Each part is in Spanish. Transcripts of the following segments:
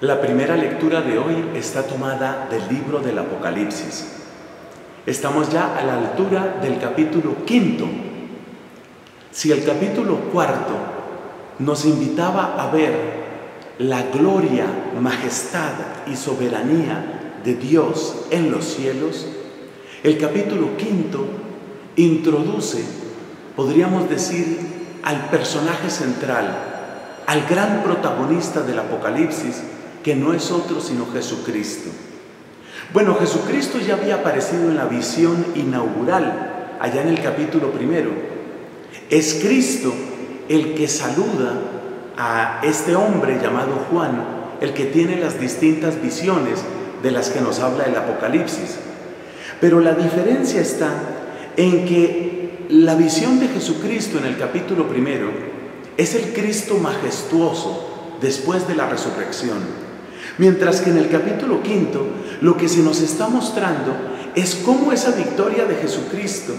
La primera lectura de hoy está tomada del libro del Apocalipsis. Estamos ya a la altura del capítulo 5. Si el capítulo 4 nos invitaba a ver la gloria, majestad y soberanía de Dios en los cielos, el capítulo 5 introduce, podríamos decir, al personaje central, al gran protagonista del Apocalipsis, que no es otro sino Jesucristo. Bueno, Jesucristo ya había aparecido en la visión inaugural, allá en el capítulo 1. Es Cristo el que saluda a este hombre llamado Juan, el que tiene las distintas visiones de las que nos habla el Apocalipsis. Pero la diferencia está en que la visión de Jesucristo en el capítulo 1 es el Cristo majestuoso después de la resurrección. Mientras que en el capítulo 5 lo que se nos está mostrando es cómo esa victoria de Jesucristo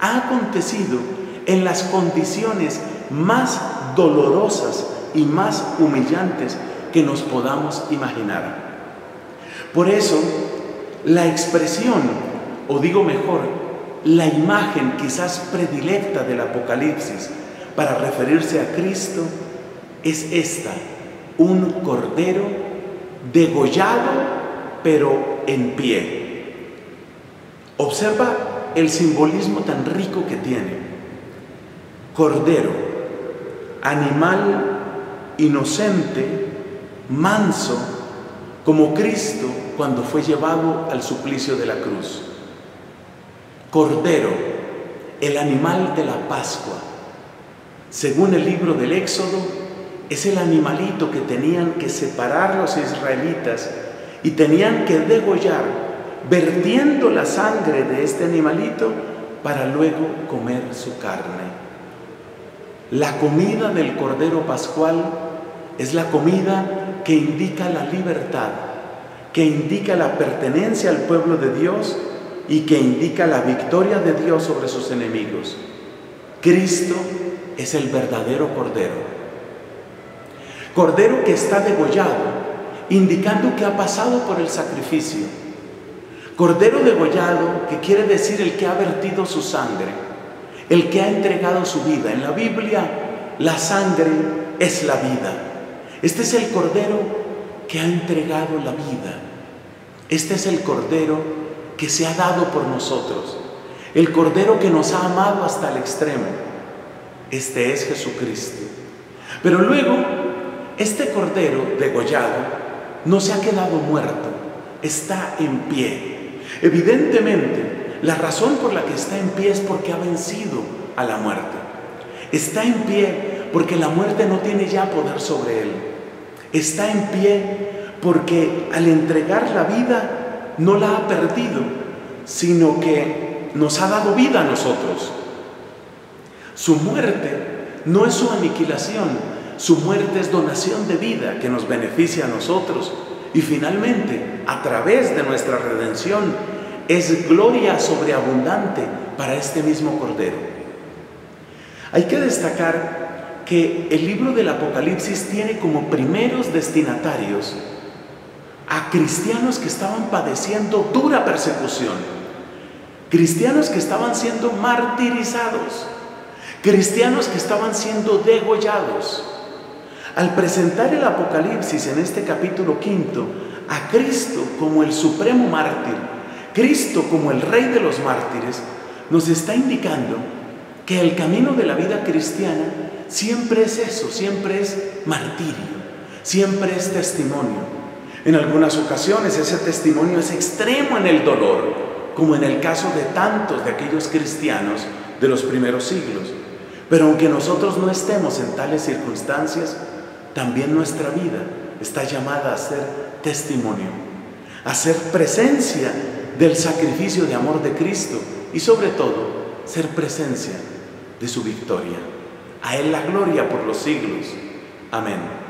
ha acontecido en las condiciones más dolorosas y más humillantes que nos podamos imaginar. Por eso, la expresión, o digo mejor, la imagen quizás predilecta del Apocalipsis para referirse a Cristo es esta: un cordero degollado pero en pie. Observa el simbolismo tan rico que tiene. Cordero, animal inocente, manso, como Cristo cuando fue llevado al suplicio de la cruz. Cordero, el animal de la Pascua. Según el libro del Éxodo, es el animalito que tenían que separar los israelitas y tenían que degollar, vertiendo la sangre de este animalito para luego comer su carne. La comida del Cordero Pascual es la comida que indica la libertad, que indica la pertenencia al pueblo de Dios y que indica la victoria de Dios sobre sus enemigos. Cristo es el verdadero Cordero. Cordero que está degollado, indicando que ha pasado por el sacrificio. Cordero degollado, que quiere decir el que ha vertido su sangre, el que ha entregado su vida. En la Biblia, la sangre es la vida. Este es el Cordero que ha entregado la vida. Este es el Cordero que se ha dado por nosotros. El Cordero que nos ha amado hasta el extremo. Este es Jesucristo. Pero luego, este Cordero degollado no se ha quedado muerto, está en pie. Evidentemente, la razón por la que está en pie es porque ha vencido a la muerte. Está en pie porque la muerte no tiene ya poder sobre él. Está en pie porque al entregar la vida no la ha perdido, sino que nos ha dado vida a nosotros. Su muerte no es su aniquilación. Su muerte es donación de vida que nos beneficia a nosotros y finalmente, a través de nuestra redención, es gloria sobreabundante para este mismo Cordero. Hay que destacar que el libro del Apocalipsis tiene como primeros destinatarios a cristianos que estaban padeciendo dura persecución, cristianos que estaban siendo martirizados, cristianos que estaban siendo degollados. Al presentar el Apocalipsis en este capítulo 5, a Cristo como el supremo mártir, Cristo como el rey de los mártires, nos está indicando que el camino de la vida cristiana siempre es eso, siempre es martirio, siempre es testimonio. En algunas ocasiones ese testimonio es extremo en el dolor, como en el caso de tantos de aquellos cristianos de los primeros siglos. Pero aunque nosotros no estemos en tales circunstancias, también nuestra vida está llamada a ser testimonio, a ser presencia del sacrificio de amor de Cristo y sobre todo ser presencia de su victoria. A Él la gloria por los siglos. Amén.